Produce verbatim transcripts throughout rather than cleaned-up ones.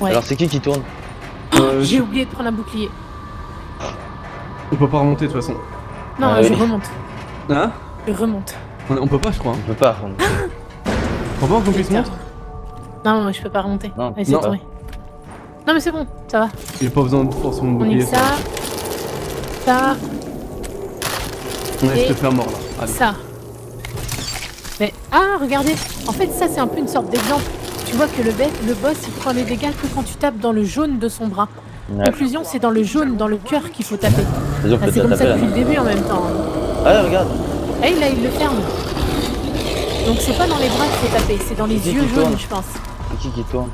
Ouais. Alors c'est qui qui tourne? euh, J'ai oublié de prendre un bouclier. On peut pas remonter de toute façon. Non, euh, je oui. remonte. Hein? Je remonte. On, on peut pas, je crois. On peut pas remonter. On peut pas qu'on puisse monter? Non, mais je peux pas remonter. Non, allez, non. non mais c'est bon, ça va. J'ai pas besoin de forcer mon bouclier. On ça. Ça. Ouais, et je te fais un mort là. Allez. Ça. Mais ah, regardez. En fait, ça c'est un peu une sorte d'exemple. Tu vois que le, le boss il prend les dégâts que quand tu tapes dans le jaune de son bras. Ouais. Conclusion, c'est dans le jaune, dans le cœur qu'il faut taper. C'est ah, comme taper, ça depuis là. le début en même temps. Ah là, regarde. Et hey, là, il le ferme. Donc c'est pas dans les bras qu'il faut taper, c'est dans les yeux jaunes, je pense. C'est qui qui tourne?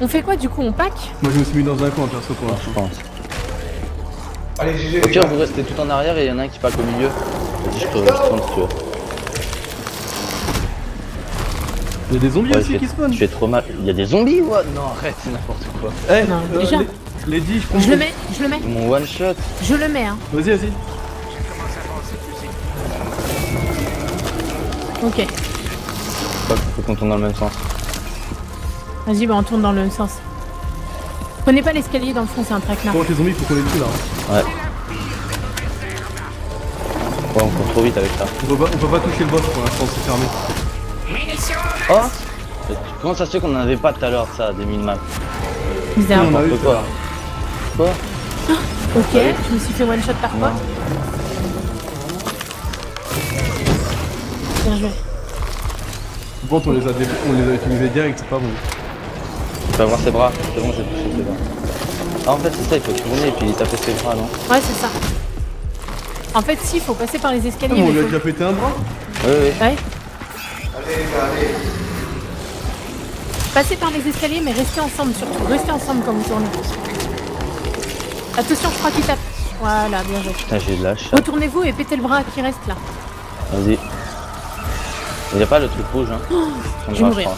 On fait quoi du coup? On pack? Moi je me suis mis dans un coin perso pour l'instant, je pense. Allez, G G. Ok, vous restez tout en arrière et il y en a un qui pack au milieu. Vas-y, je te retourne si tu veux. Il y a des zombies ouais, aussi qui spawnent. Tu fais trop mal. Il y a des zombies ou ouais. Non, arrête, c'est n'importe quoi. Eh, hey, euh, déjà. Les, les dix, je, je le mets, je le mets. Mon one shot. Je le mets, hein. Vas-y, vas-y. Ok. Hop, faut qu'on tourne dans le même sens. Vas-y, bah on tourne dans le même sens. Prenez pas l'escalier dans le fond, c'est un traquenard. Bon, les zombies, faut qu'on les tue là. Ouais. Ouais, on court trop vite avec ça. On peut pas, on peut pas toucher le boss pour l'instant, c'est fermé. Oh! Comment ça se fait qu'on n'en avait pas tout à l'heure ça, des mini-maps? Bizarre. Non, on quoi. Quoi ah, ok, ouais. Je me suis fait one-shot par quoi? Bien joué. Bon, on les a, dé... on les a utilisés direct, c'est pas bon. Tu vas voir ses bras, c'est bon, j'ai touché ses bras. Ah, en fait, c'est ça, il faut tourner et puis taper ses bras, non? Ouais, c'est ça. En fait, si, il faut passer par les escaliers. Ah, bon, on lui a faut... déjà pété un bras? Oui, oui. Ouais. Passez par les escaliers, mais restez ensemble surtout. Restez ensemble quand vous tournez. Attention, je crois qu'il tape. Voilà, bien joué. Putain, j'ai de la chatte. Retournez-vous et pétez le bras qui reste là. Vas-y. Il n'y a pas le truc rouge, hein. Oh, je vais mourir.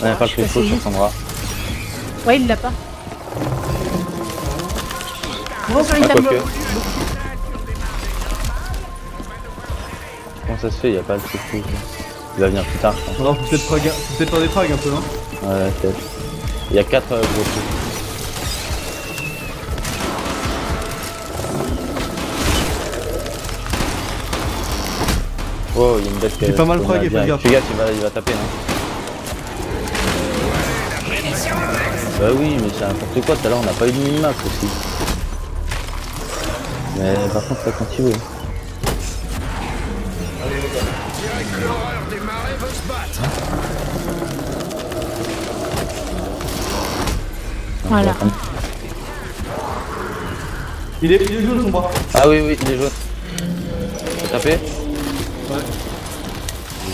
Il n'y a pas le truc rouge sur son bras. Ouais, il l'a pas. Bon, sur les tableaux. Comment ça se fait, il n'y a pas de truc rouge. Il va venir plus tard, je pense. Non, faut peut-être peut faire des frags un peu, non? Ouais, peut-être. Il y a quatre euh, gros trucs. Wow, il y a une bête qui est... pas mal fragué, fais gaffe. Fais gaffe, il va, il va taper, non? Bah oui, mais c'est n'importe quoi, tout à l'heure on n'a pas eu de mini-map aussi. Mais par contre, ça continue. Voilà. Il est, il est jaune son bras. Ah oui, oui, il est jaune. T'as tapé? Ouais.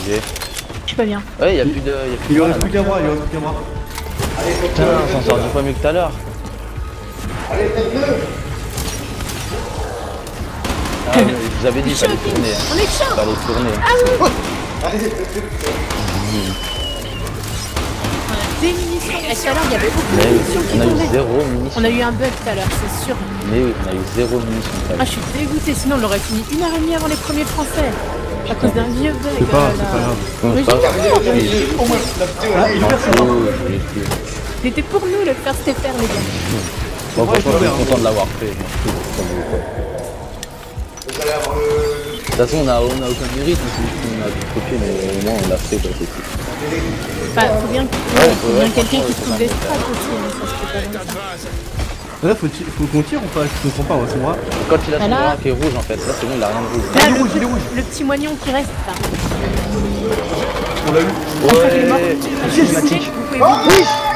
Je suis pas bien. Ouais, il y a plus de... Il y aurait plus qu'un bras, il y aurait plus qu'un bras. Putain, on s'en sort dix fois mieux que tout à l'heure. Allez, faites-le. Ah, vous avez dit qu'il fallait tourner. On est chaud. Fallait tourner. Ah oui. Allez, faites-le. Des munitions, et tout à l'heure il y avait beaucoup de munitions qui tombaient. On a eu zéro munitions. On a eu un bug tout à l'heure, c'est sûr. Mais oui, on a eu zéro munitions tout à l'heure. Ah, je suis dégoûté, sinon on aurait fini une heure et demie avant les premiers français. À cause d'un vieux bug. C'est pas grave. Il était pour nous le faire Stéphane, les gars. Bon, franchement, je suis content de l'avoir fait. De toute façon, on n'a aucun mérite, c'est juste qu'on a copié, mais au moins on l'a fait quoi, c'est tout. Bah, faut bien, ouais, bien quelqu'un qui trouve des strats aussi, mais ça se fait pas. Là, faut, faut qu'on tire ou pas? Je comprends pas, moi, c'est moi. Quand il a son bras qui est rouge en fait, là c'est bon, il a rien de rouge. Là, il est rouge, il est rouge. Le petit moignon qui reste là. On l'a eu. Ouais, ouais. J'ai le matique. Ah oui.